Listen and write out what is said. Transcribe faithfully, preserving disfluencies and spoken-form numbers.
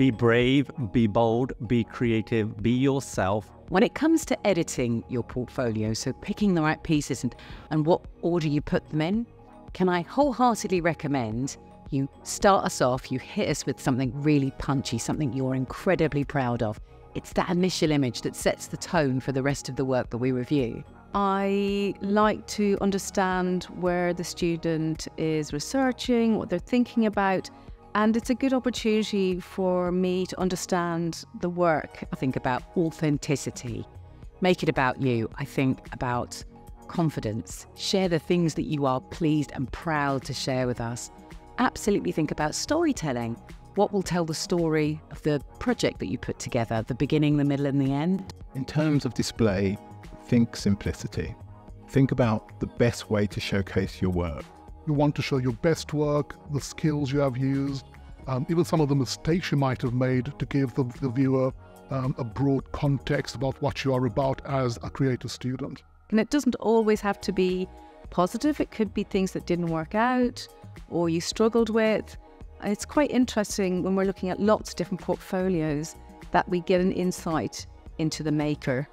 Be brave, be bold, be creative, be yourself. When it comes to editing your portfolio, so picking the right pieces and, and what order you put them in, can I wholeheartedly recommend you start us off, you hit us with something really punchy, something you're incredibly proud of. It's that initial image that sets the tone for the rest of the work that we review. I like to understand where the student is researching, what they're thinking about, and it's a good opportunity for me to understand the work. I think about authenticity. Make it about you. I think about confidence. Share the things that you are pleased and proud to share with us. Absolutely think about storytelling. What will tell the story of the project that you put together, the beginning, the middle and the end? In terms of display, think simplicity. Think about the best way to showcase your work. You want to show your best work, the skills you have used, um, even some of the mistakes you might have made to give the, the viewer um, a broad context about what you are about as a creative student. And it doesn't always have to be positive. It could be things that didn't work out or you struggled with. It's quite interesting when we're looking at lots of different portfolios that we get an insight into the maker.